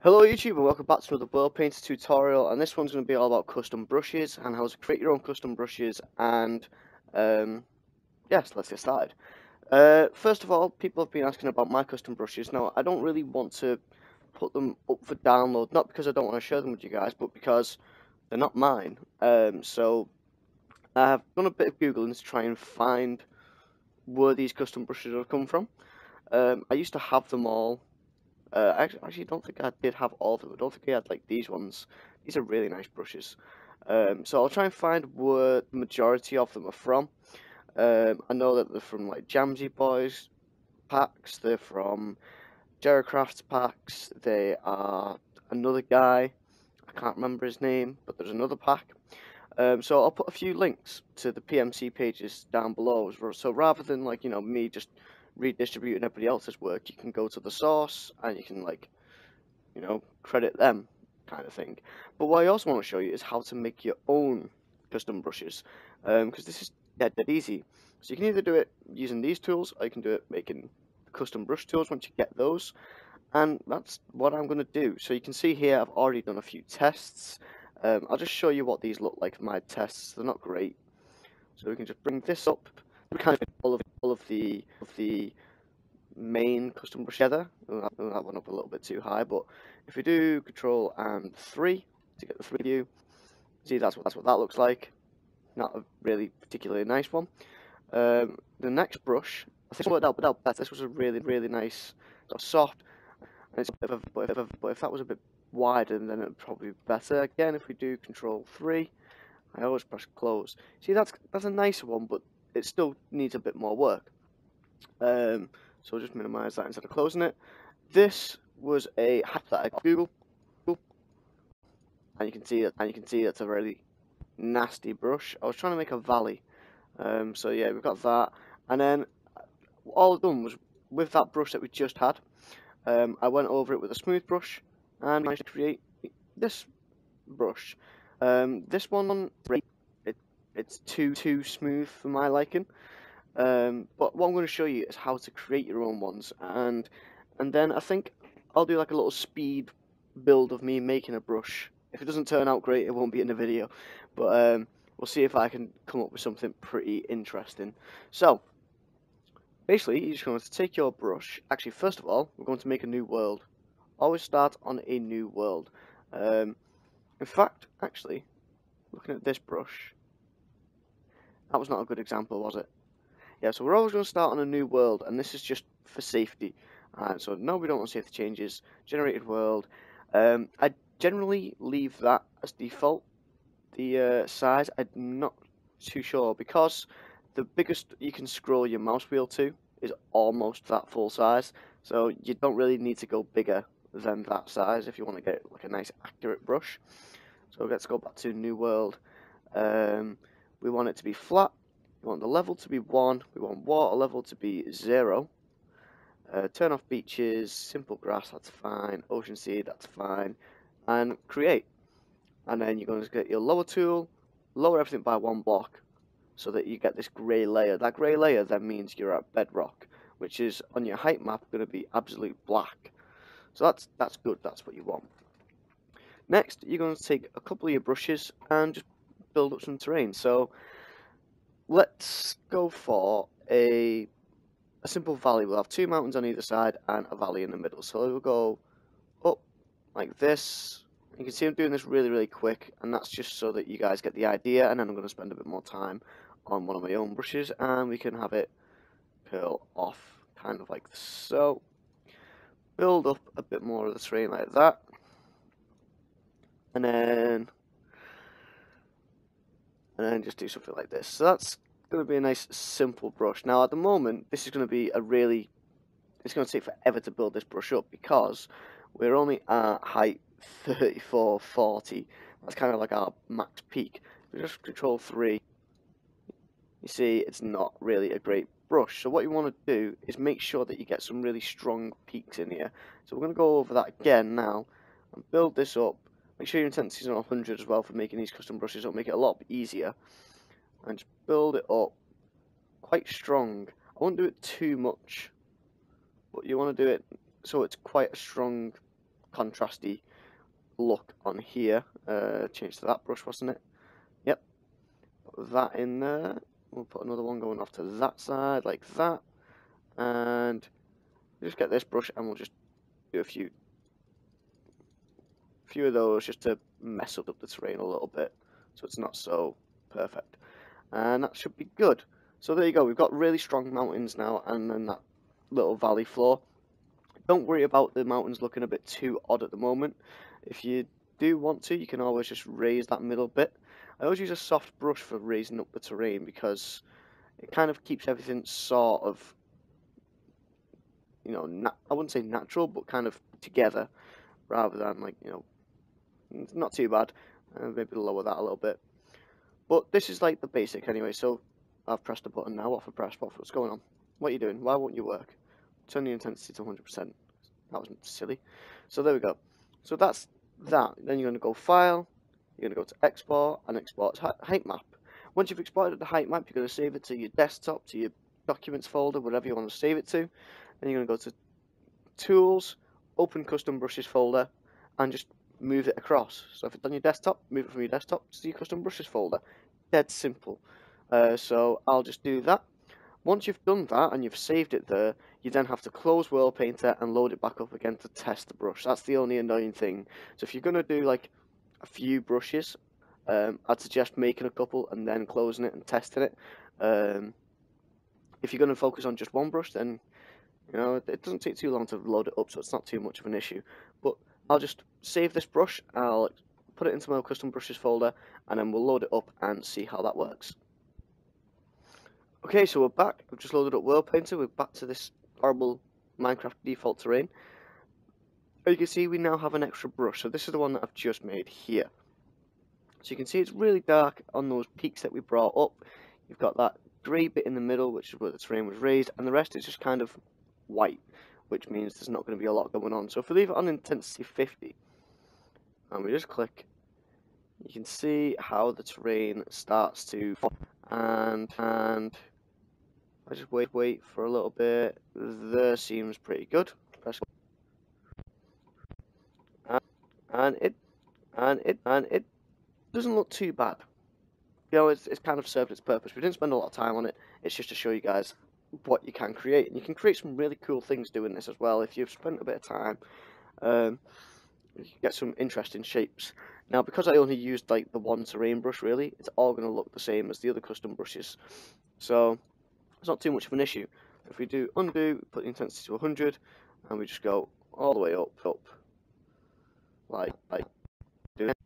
Hello YouTube and welcome back to another World Painter tutorial, and this one's going to be all about custom brushes and how to create your own custom brushes. And yes, let's get started. First of all, people have been asking about my custom brushes. Now, I don't really want to put them up for download, not because I don't want to share them with you guys, but because they're not mine. So I have done a bit of googling to try and find where these custom brushes have come from. I used to have them all. I actually don't think I did have all of them. I don't think I had like these ones. These are really nice brushes. So I'll try and find where the majority of them are from. I know that they're from like Jamsey Boys packs. They're from Jerry Crafts packs. They are another guy. I can't remember his name, but there's another pack. So I'll put a few links to the PMC pages down below. So rather than like, you know, me just redistributing everybody else's work, you can go to the source and you can, like, you know, credit them kind of thing. But what I also want to show you is how to make your own custom brushes, because this is dead easy. So you can either do it using these tools, or you can do it making custom brush tools once you get those, and that's what I'm going to do. So you can see here I've already done a few tests. I'll just show you what these look like. My tests, they're not great, so we can just bring this up. We kind of make all of the main custom brush together. I'll put that one up a little bit too high, but if we do Control and 3 to get the 3 view, see that's what that looks like. Not a really particularly nice one. The next brush, I think it worked out better. This was a really nice, sort of soft, and it's a bit of a, but if that was a bit wider, then it'd probably be better. Again, if we do Control 3, I always press close. See, that's a nicer one, but it still needs a bit more work. So I'll just minimize that instead of closing it. This was a hack that I got Google, and you can see that. And you can see that's a really nasty brush. I was trying to make a valley. So yeah, we've got that. And then all I've done was with that brush that we just had, I went over it with a smooth brush and managed to create this brush. This one, it's too smooth for my liking. But what I'm going to show you is how to create your own ones, and then I think I'll do like a little speed build of me making a brush. If it doesn't turn out great, it won't be in the video, but we'll see if I can come up with something pretty interesting. So basically, you're just going to take your brush. Actually, first of all, we're going to make a new world. Always start on a new world. In fact, actually, looking at this brush, that was not a good example, was it? Yeah, so we're always going to start on a new world, and this is just for safety. So no, we don't want safety changes. Generated world. I generally leave that as default. The size, I'm not too sure, because the biggest you can scroll your mouse wheel to is almost that full size. So you don't really need to go bigger than that size if you want to get like a nice accurate brush. So let's go back to new world. We want it to be flat, we want the level to be 1, we want water level to be 0. Turn off beaches, simple grass, that's fine, ocean seed, that's fine, and create. And then you're going to get your lower tool, lower everything by 1 block, so that you get this grey layer. That grey layer then means you're at bedrock, which is on your height map going to be absolute black. So that's good, that's what you want. Next, you're going to take a couple of your brushes and just build up some terrain. So let's go for a simple valley. We'll have 2 mountains on either side and a valley in the middle. So we'll go up like this. You can see I'm doing this really quick, and that's just so that you guys get the idea, and then I'm going to spend a bit more time on one of my own brushes, and we can have it curl off kind of like this. So build up a bit more of the terrain like that, and then just do something like this. So that's going to be a nice simple brush. Now at the moment, this is going to be a really, it's going to take forever to build this brush up, because we're only at height 34, 40. That's kind of like our max peak. If we just Control 3, you see it's not really a great brush. So what you want to do is make sure that you get some really strong peaks in here. So we're going to go over that again now and build this up. Make sure your intensity is on 100 as well for making these custom brushes. It'll make it a lot easier. And just build it up quite strong. I won't do it too much, but you want to do it so it's quite a strong contrasty look on here. Change to that brush, wasn't it? Yep. Put that in there. We'll put another one going off to that side like that. And just get this brush and we'll just do a few of those just to mess up the terrain a little bit so it's not so perfect. And that should be good. So there you go, we've got really strong mountains now, and then that little valley floor. Don't worry about the mountains looking a bit too odd at the moment. If you do want to, you can always just raise that middle bit. I always use a soft brush for raising up the terrain because it kind of keeps everything sort of, you know, I wouldn't say natural, but kind of together rather than, like, you know, it's not too bad. Maybe lower that a little bit. But this is like the basic anyway, so I've pressed the button now, off a press, off. What's going on? What are you doing? Why won't you work? Turn the intensity to 100%. That was silly. So there we go. So that's that. Then you're going to go File, you're going to go to Export, and Export Height Map. Once you've exported the height map, you're going to save it to your desktop, to your Documents folder, whatever you want to save it to. Then you're going to go to Tools, Open Custom Brushes folder, and just move it across. So if it's on your desktop, move it from your desktop to your Custom Brushes folder. Dead simple. So I'll just do that. Once you've done that and you've saved it there, you then have to close World Painter and load it back up again to test the brush. That's the only annoying thing. So if you're going to do like a few brushes, I'd suggest making a couple and then closing it and testing it. If you're going to focus on just one brush, then, you know, it doesn't take too long to load it up, so it's not too much of an issue. But I'll just save this brush, I'll put it into my Custom Brushes folder, and then we'll load it up and see how that works. Okay, so we're back. I've just loaded up World Painter. We're back to this horrible Minecraft default terrain. As you can see, we now have an extra brush. So this is the one that I've just made here. So you can see it's really dark on those peaks that we brought up. You've got that grey bit in the middle, which is where the terrain was raised, and the rest is just kind of white, which means there's not going to be a lot going on. So if we leave it on intensity 50, and we just click, you can see how the terrain starts to form. And I just wait for a little bit. There seems pretty good. Press and it doesn't look too bad. You know, it's kind of served its purpose. We didn't spend a lot of time on it. It's just to show you guys what you can create, and you can create some really cool things doing this as well. If you've spent a bit of time, you can get some interesting shapes. Now, because I only used like the one terrain brush, really, it's all going to look the same as the other custom brushes. So it's not too much of an issue. If we do undo, put the intensity to 100, and we just go all the way up, like, do it.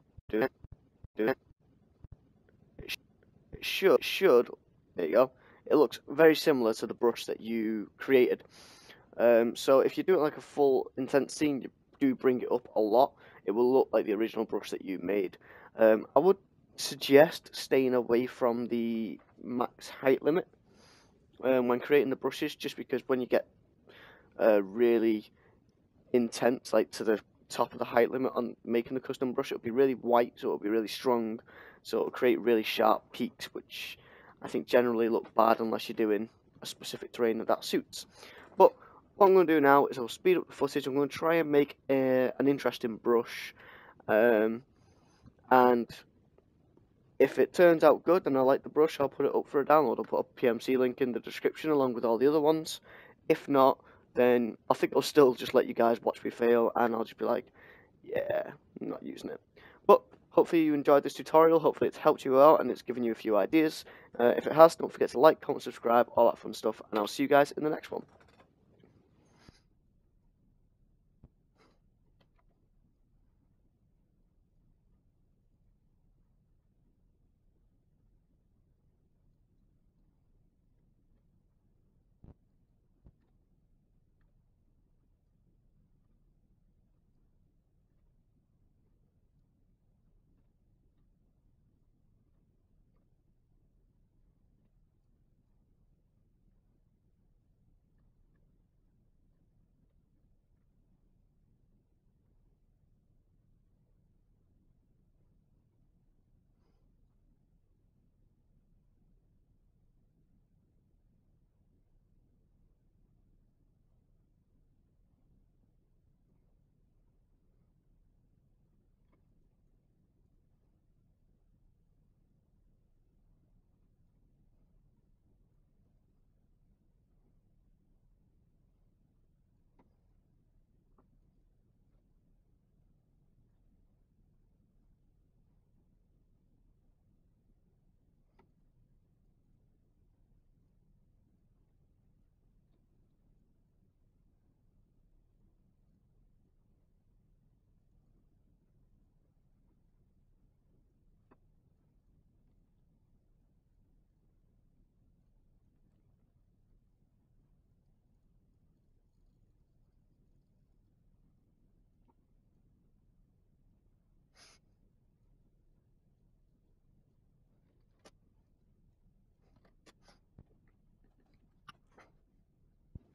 It should, there you go. It looks very similar to the brush that you created. So if you do it like a full intensity, and you do bring it up a lot, it will look like the original brush that you made. I would suggest staying away from the max height limit when creating the brushes, just because when you get really intense, like to the top of the height limit on making the custom brush, it'll be really white, so it'll be really strong, so it'll create really sharp peaks, which I think generally look bad unless you're doing a specific terrain that suits. But what I'm going to do now is I'll speed up the footage. I'm going to try and make an interesting brush, and if it turns out good and I like the brush, I'll put it up for a download. I'll put a PMC link in the description along with all the other ones. If not, then I think I'll still just let you guys watch me fail, and I'll just be like, yeah, I'm not using it. But hopefully you enjoyed this tutorial, hopefully it's helped you out and it's given you a few ideas. If it has, don't forget to like, comment, subscribe, all that fun stuff, and I'll see you guys in the next one.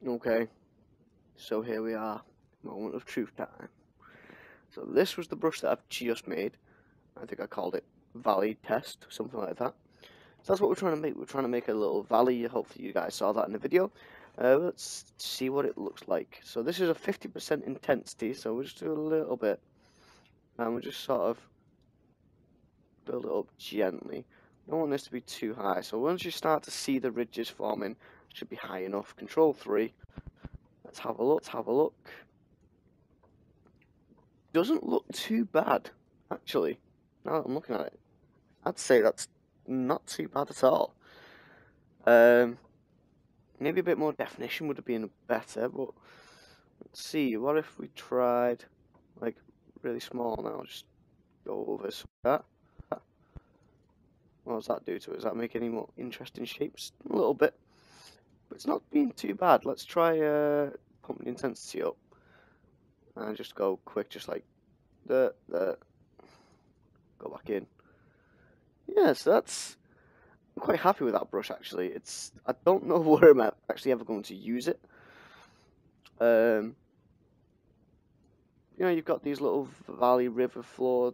Okay, so here we are, moment of truth time. So this was the brush that I've just made. I think I called it Valley Test, something like that. So that's what we're trying to make. We're trying to make a little valley. Hopefully you guys saw that in the video. Let's see what it looks like. So this is a 50% intensity, so we'll just do a little bit. And we'll just sort of build it up gently. Don't want this to be too high. So once you start to see the ridges forming, it should be high enough. Control 3. Let's have a look. Doesn't look too bad, actually. Now that I'm looking at it, I'd say that's not too bad at all. Maybe a bit more definition would have been better, but let's see. What if we tried like really small now? Just go over so that. What does that do to it? Does that make any more interesting shapes? A little bit, but it's not been too bad. Let's try pumping the intensity up and just go quick, just like that. Go back in. Yeah, so that's. I'm quite happy with that brush actually. It's. I don't know where I'm actually ever going to use it. You know, you've got these little valley river floor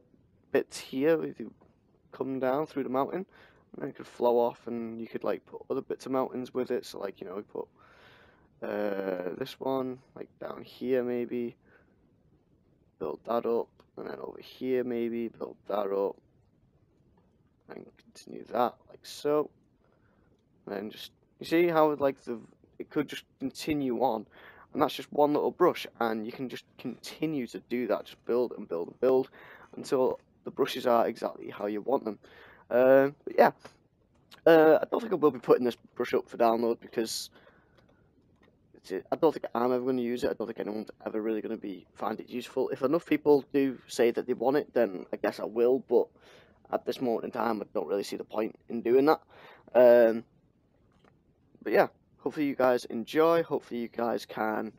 bits here. If you come down through the mountain, and it could flow off, and you could like put other bits of mountains with it. So like, you know, we put this one like down here maybe. Build that up, and then over here maybe build that up. And continue that like so, and then just, you see how like it could just continue on, and that's just one little brush, and you can just continue to do that, just build and build and build until the brushes are exactly how you want them. But yeah, I don't think I will be putting this brush up for download because I don't think I'm ever going to use it. I don't think anyone's ever really going to find it useful. If enough people do say that they want it, then I guess I will, but at this moment in time, I don't really see the point in doing that. But yeah, hopefully you guys enjoy. Hopefully you guys can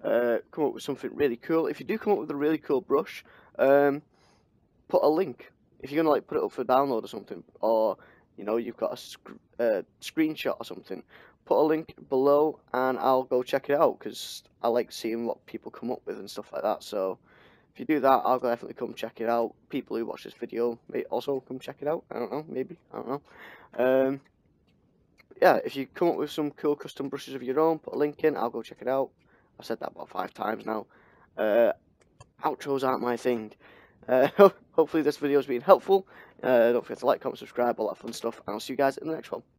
come up with something really cool. If you do come up with a really cool brush, put a link. If you're going to like put it up for download or something, or you know, you've got a screenshot or something, put a link below and I'll go check it out, because I like seeing what people come up with and stuff like that. So if you do that, I'll definitely come check it out. People who watch this video may also come check it out. I don't know, maybe, I don't know. Yeah, if you come up with some cool custom brushes of your own, put a link in, I'll go check it out. I've said that about 5 times now. Outros aren't my thing. Hopefully this video has been helpful. Don't forget to like, comment, subscribe, all that fun stuff, and I'll see you guys in the next one.